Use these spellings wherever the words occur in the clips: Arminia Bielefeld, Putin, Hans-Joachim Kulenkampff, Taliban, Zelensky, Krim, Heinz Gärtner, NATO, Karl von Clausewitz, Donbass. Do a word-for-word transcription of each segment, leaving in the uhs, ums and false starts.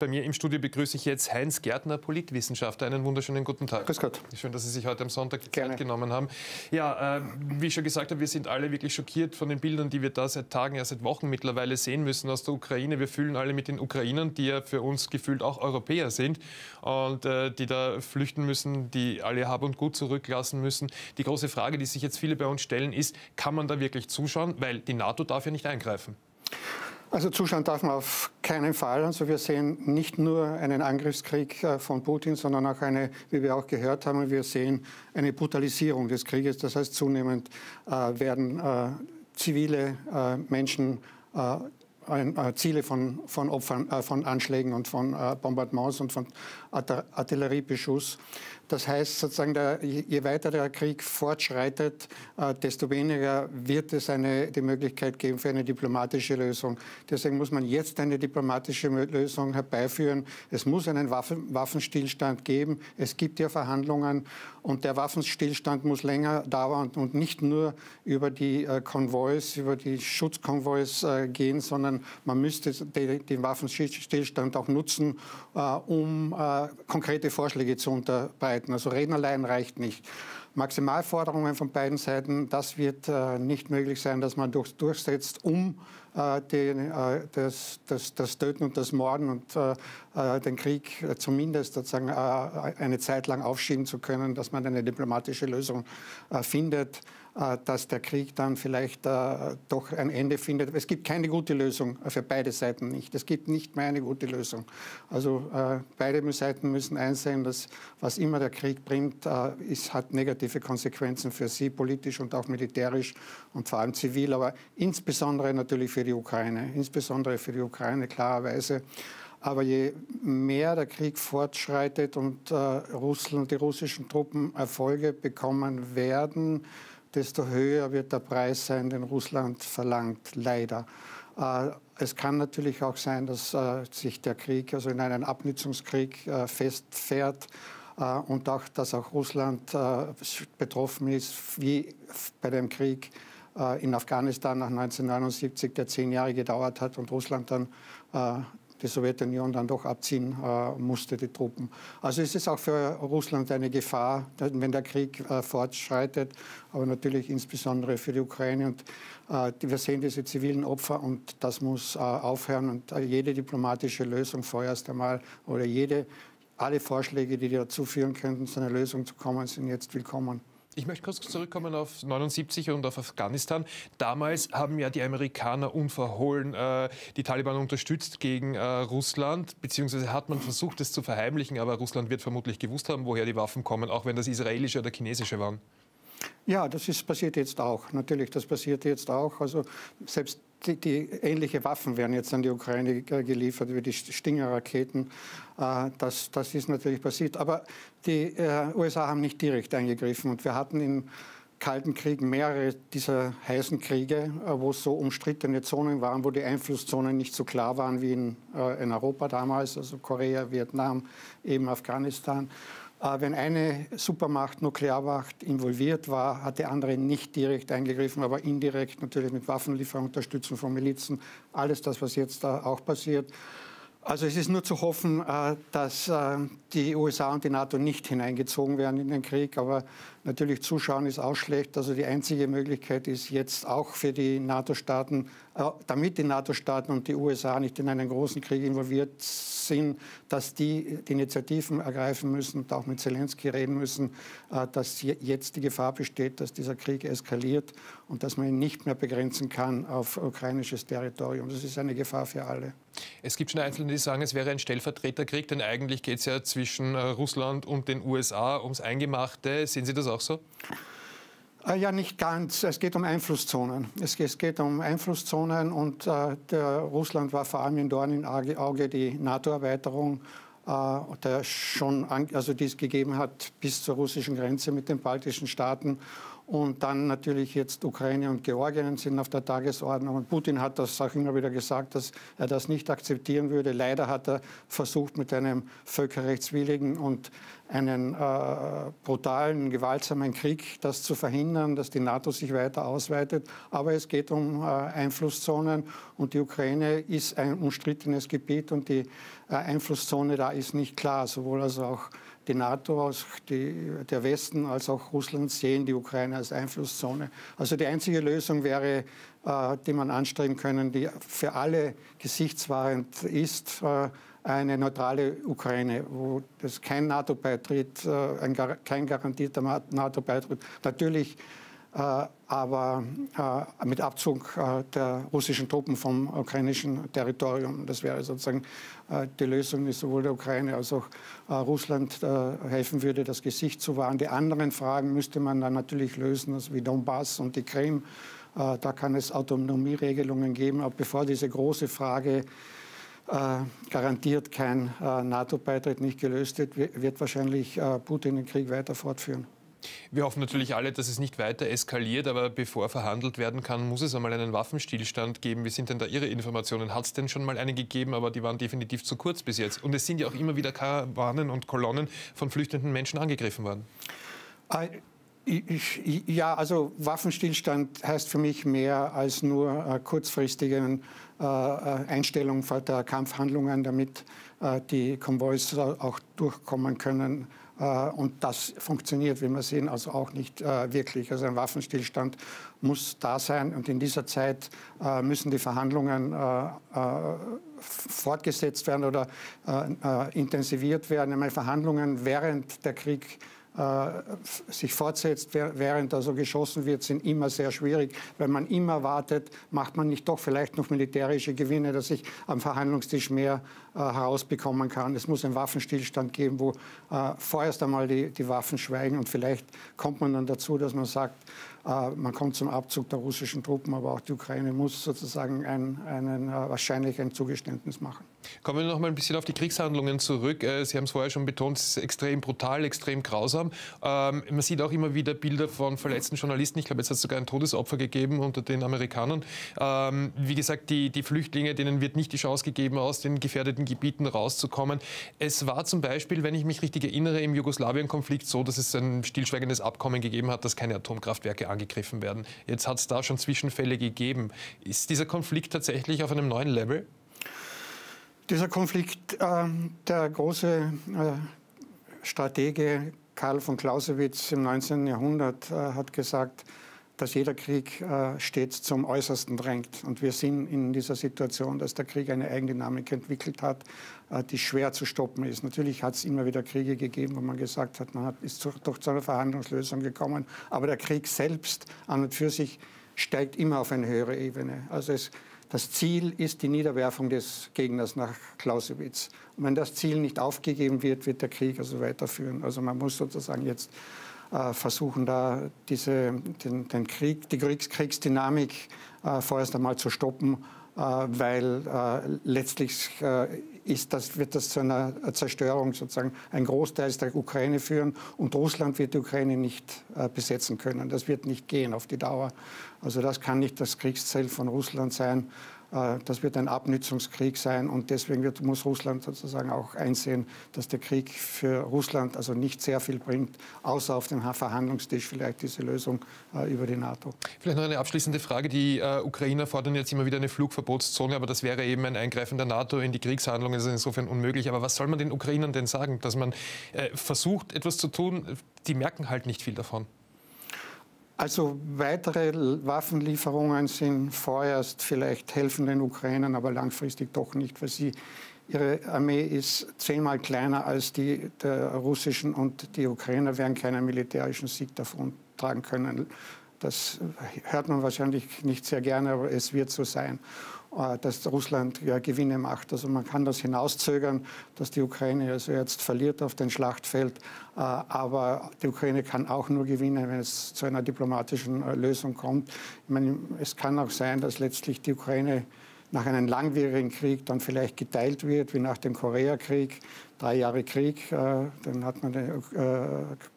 Bei mir im Studio begrüße ich jetzt Heinz Gärtner, Politwissenschaftler. Einen wunderschönen guten Tag. Grüß Gott. Schön, dass Sie sich heute am Sonntag die Gerne. Zeit genommen haben. Ja, äh, wie ich schon gesagt habe, wir sind alle wirklich schockiert von den Bildern, die wir da seit Tagen, ja seit Wochen mittlerweile sehen müssen aus der Ukraine. Wir fühlen alle mit den Ukrainern, die ja für uns gefühlt auch Europäer sind und äh, die da flüchten müssen, die alle Hab und Gut zurücklassen müssen. Die große Frage, die sich jetzt viele bei uns stellen, ist, kann man da wirklich zuschauen? Weil die NATO darf ja nicht eingreifen. Also zuschauen darf man auf keinen Fall. Also wir sehen nicht nur einen Angriffskrieg von Putin, sondern auch eine, wie wir auch gehört haben, wir sehen eine Brutalisierung des Krieges. Das heißt, zunehmend äh, werden äh, zivile äh, Menschen äh, ein, äh, Ziele von, von Opfern, äh, von Anschlägen und von äh, Bombardements und von Artilleriebeschuss. Das heißt sozusagen, der, je weiter der Krieg fortschreitet, äh, desto weniger wird es eine, die Möglichkeit geben für eine diplomatische Lösung. Deswegen muss man jetzt eine diplomatische Lösung herbeiführen. Es muss einen Waffen, Waffenstillstand geben. Es gibt ja Verhandlungen und der Waffenstillstand muss länger dauern und nicht nur über die äh, Konvois, über die Schutzkonvois äh, gehen, sondern man müsste den Waffenstillstand auch nutzen, äh, um äh, konkrete Vorschläge zu unterbreiten. Also Reden allein reicht nicht. Maximalforderungen von beiden Seiten, das wird äh, nicht möglich sein, dass man durch, durchsetzt, um äh, den, äh, das, das, das Töten und das Morden und äh, den Krieg zumindest sozusagen, äh, eine Zeit lang aufschieben zu können, dass man eine diplomatische Lösung äh, findet, äh, dass der Krieg dann vielleicht äh, doch ein Ende findet. Es gibt keine gute Lösung, für beide Seiten nicht. Es gibt nicht mehr eine gute Lösung. Also äh, beide Seiten müssen einsehen, dass was immer der Krieg bringt, äh, ist, hat negative Konsequenzen für sie, politisch und auch militärisch und vor allem zivil, aber insbesondere natürlich für die Ukraine, insbesondere für die Ukraine klarerweise. Aber je mehr der Krieg fortschreitet und äh, Russland, die russischen Truppen Erfolge bekommen werden, desto höher wird der Preis sein, den Russland verlangt, leider. Äh, es kann natürlich auch sein, dass äh, sich der Krieg also in einen Abnützungskrieg äh, festfährt. Uh, und auch, dass auch Russland uh, betroffen ist, wie bei dem Krieg uh, in Afghanistan nach neunzehnhundertneunundsiebzig, der zehn Jahre gedauert hat und Russland dann, uh, die Sowjetunion dann doch abziehen uh, musste, die Truppen. Also es ist auch für Russland eine Gefahr, wenn der Krieg uh, fortschreitet, aber natürlich insbesondere für die Ukraine. Und uh, wir sehen diese zivilen Opfer und das muss uh, aufhören. Und uh, jede diplomatische Lösung vorerst einmal oder jede Alle Vorschläge, die dazu führen könnten, zu einer Lösung zu kommen, sind jetzt willkommen. Ich möchte kurz zurückkommen auf neunundsiebzig und auf Afghanistan. Damals haben ja die Amerikaner unverhohlen äh, die Taliban unterstützt gegen äh, Russland, beziehungsweise hat man versucht, es zu verheimlichen, aber Russland wird vermutlich gewusst haben, woher die Waffen kommen, auch wenn das israelische oder chinesische waren. Ja, das ist, passiert jetzt auch. Natürlich, das passiert jetzt auch. Also selbst Die, die ähnliche Waffen werden jetzt an die Ukraine geliefert, wie die Stinger-Raketen. Das, das ist natürlich passiert. Aber die äh, U S A haben nicht direkt eingegriffen. Und wir hatten im Kalten Krieg mehrere dieser heißen Kriege, wo so umstrittene Zonen waren, wo die Einflusszonen nicht so klar waren wie in, äh, in Europa damals, also Korea, Vietnam, eben Afghanistan. Wenn eine Supermacht, Nuklearmacht involviert war, hat die andere nicht direkt eingegriffen, aber indirekt natürlich mit Waffenlieferung, Unterstützung von Milizen, alles das, was jetzt auch passiert. Also es ist nur zu hoffen, dass die U S A und die NATO nicht hineingezogen werden in den Krieg, aber natürlich zuschauen ist auch schlecht. Also die einzige Möglichkeit ist jetzt auch für die NATO-Staaten, damit die NATO-Staaten und die U S A nicht in einen großen Krieg involviert sind, dass die Initiativen ergreifen müssen und auch mit Zelensky reden müssen, dass jetzt die Gefahr besteht, dass dieser Krieg eskaliert und dass man ihn nicht mehr begrenzen kann auf ukrainisches Territorium. Das ist eine Gefahr für alle. Es gibt schon Einzelne, die sagen, es wäre ein Stellvertreterkrieg, denn eigentlich geht es ja zwischen Russland und den U S A ums Eingemachte. Sehen Sie das auch so? Ja, nicht ganz. Es geht um Einflusszonen. Es geht um Einflusszonen und äh, der Russland war vor allem im Dorn im Auge die NATO-Erweiterung, äh, der schon an, also die es gegeben hat bis zur russischen Grenze mit den baltischen Staaten. Und dann natürlich jetzt Ukraine und Georgien sind auf der Tagesordnung. Und Putin hat das auch immer wieder gesagt, dass er das nicht akzeptieren würde. Leider hat er versucht, mit einem völkerrechtswidrigen und einen äh, brutalen, gewaltsamen Krieg das zu verhindern, dass die NATO sich weiter ausweitet. Aber es geht um äh, Einflusszonen und die Ukraine ist ein umstrittenes Gebiet und die äh, Einflusszone da ist nicht klar, sowohl also auch die NATO, aus die, der Westen als auch Russland sehen die Ukraine als Einflusszone. Also die einzige Lösung wäre, äh, die man anstreben können, die für alle gesichtswahrend ist, äh, eine neutrale Ukraine, wo das kein NATO-Beitritt, äh, ein, kein garantierter NATO-Beitritt, natürlich, äh, aber äh, mit Abzug äh, der russischen Truppen vom ukrainischen Territorium. Das wäre sozusagen äh, die Lösung, die sowohl der Ukraine als auch äh, Russland äh, helfen würde, das Gesicht zu wahren. Die anderen Fragen müsste man dann natürlich lösen, also wie Donbass und die Krim. Äh, da kann es Autonomieregelungen geben, aber bevor diese große Frage Äh, garantiert kein äh, NATO-Beitritt nicht gelöst wird, wird wahrscheinlich äh, Putin den Krieg weiter fortführen. Wir hoffen natürlich alle, dass es nicht weiter eskaliert, aber bevor verhandelt werden kann, muss es einmal einen Waffenstillstand geben. Wie sind denn da Ihre Informationen? Hat es denn schon mal einen gegeben, aber die waren definitiv zu kurz bis jetzt. Und es sind ja auch immer wieder Karawanen und Kolonnen von flüchtenden Menschen angegriffen worden. Äh, ich, ja, also Waffenstillstand heißt für mich mehr als nur äh, kurzfristigen Äh, Einstellung der Kampfhandlungen, damit äh, die Konvois äh, auch durchkommen können. Äh, und das funktioniert, wie wir sehen, also auch nicht äh, wirklich. Also ein Waffenstillstand muss da sein. Und in dieser Zeit äh, müssen die Verhandlungen äh, äh, fortgesetzt werden oder äh, äh, intensiviert werden. Einmal Verhandlungen während der Krieg sich fortsetzt, während also geschossen wird, sind immer sehr schwierig, weil man immer wartet, macht man nicht doch vielleicht noch militärische Gewinne, dass ich am Verhandlungstisch mehr äh, herausbekommen kann. Es muss einen Waffenstillstand geben, wo äh, vorerst einmal die, die Waffen schweigen und vielleicht kommt man dann dazu, dass man sagt, äh, man kommt zum Abzug der russischen Truppen, aber auch die Ukraine muss sozusagen ein, einen, äh, wahrscheinlich ein Zugeständnis machen. Kommen wir noch mal ein bisschen auf die Kriegshandlungen zurück. Sie haben es vorher schon betont, es ist extrem brutal, extrem grausam. Ähm, man sieht auch immer wieder Bilder von verletzten Journalisten. Ich glaube, jetzt hat es sogar ein Todesopfer gegeben unter den Amerikanern. Ähm, wie gesagt, die, die Flüchtlinge, denen wird nicht die Chance gegeben, aus den gefährdeten Gebieten rauszukommen. Es war zum Beispiel, wenn ich mich richtig erinnere, im Jugoslawien-Konflikt so, dass es ein stillschweigendes Abkommen gegeben hat, dass keine Atomkraftwerke angegriffen werden. Jetzt hat es da schon Zwischenfälle gegeben. Ist dieser Konflikt tatsächlich auf einem neuen Level? Dieser Konflikt, äh, der große äh, Stratege Karl von Clausewitz im neunzehnten Jahrhundert äh, hat gesagt, dass jeder Krieg äh, stets zum Äußersten drängt. Und wir sind in dieser Situation, dass der Krieg eine Eigendynamik entwickelt hat, äh, die schwer zu stoppen ist. Natürlich hat es immer wieder Kriege gegeben, wo man gesagt hat, man hat, ist zu, doch zu einer Verhandlungslösung gekommen. Aber der Krieg selbst an und für sich steigt immer auf eine höhere Ebene. Also es Das Ziel ist die Niederwerfung des Gegners nach Clausewitz. Und wenn das Ziel nicht aufgegeben wird, wird der Krieg also weiterführen. Also man muss sozusagen jetzt äh, versuchen, da diese, den, den Krieg, die Kriegs Kriegsdynamik äh, vorerst einmal zu stoppen, äh, weil äh, letztlich äh, ist das, wird das zu einer Zerstörung sozusagen ein Großteil der Ukraine führen. Und Russland wird die Ukraine nicht äh, besetzen können. Das wird nicht gehen auf die Dauer. Also das kann nicht das Kriegsziel von Russland sein. Das wird ein Abnützungskrieg sein und deswegen wird, muss Russland sozusagen auch einsehen, dass der Krieg für Russland also nicht sehr viel bringt, außer auf dem Verhandlungstisch vielleicht diese Lösung äh, über die NATO. Vielleicht noch eine abschließende Frage. Die äh, Ukrainer fordern jetzt immer wieder eine Flugverbotszone, aber das wäre eben ein Eingreifen der NATO in die Kriegshandlungen. Das ist insofern unmöglich. Aber was soll man den Ukrainern denn sagen, dass man äh, versucht, etwas zu tun? Die merken halt nicht viel davon. Also weitere Waffenlieferungen sind vorerst vielleicht helfen den Ukrainern, aber langfristig doch nicht, weil sie, ihre Armee ist zehnmal kleiner als die der russischen und die Ukrainer werden keinen militärischen Sieg davontragen können. Das hört man wahrscheinlich nicht sehr gerne, aber es wird so sein, dass Russland ja Gewinne macht. Also man kann das hinauszögern, dass die Ukraine also jetzt verliert auf dem Schlachtfeld. Aber die Ukraine kann auch nur gewinnen, wenn es zu einer diplomatischen Lösung kommt. Ich meine, es kann auch sein, dass letztlich die Ukraine nach einem langwierigen Krieg dann vielleicht geteilt wird, wie nach dem Koreakrieg. Drei Jahre Krieg, äh, dann hat man äh,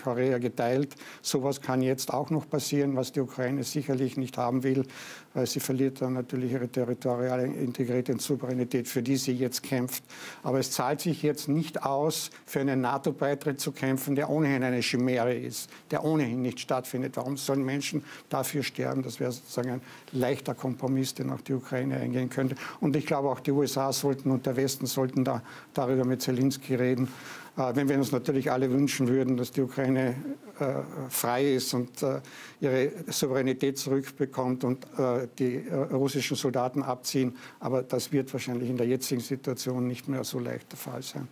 Korea geteilt. Sowas kann jetzt auch noch passieren, was die Ukraine sicherlich nicht haben will, weil sie verliert dann natürlich ihre territoriale Integrität und Souveränität, für die sie jetzt kämpft. Aber es zahlt sich jetzt nicht aus, für einen NATO-Beitritt zu kämpfen, der ohnehin eine Chimäre ist, der ohnehin nicht stattfindet. Warum sollen Menschen dafür sterben? Das wäre sozusagen ein leichter Kompromiss, den auch die Ukraine eingehen könnte. Und ich glaube, auch die U S A sollten und der Westen sollten da darüber mit Zelensky reden. Äh, wenn wir uns natürlich alle wünschen würden, dass die Ukraine äh, frei ist und äh, ihre Souveränität zurückbekommt und äh, die äh, russischen Soldaten abziehen. Aber das wird wahrscheinlich in der jetzigen Situation nicht mehr so leicht der Fall sein.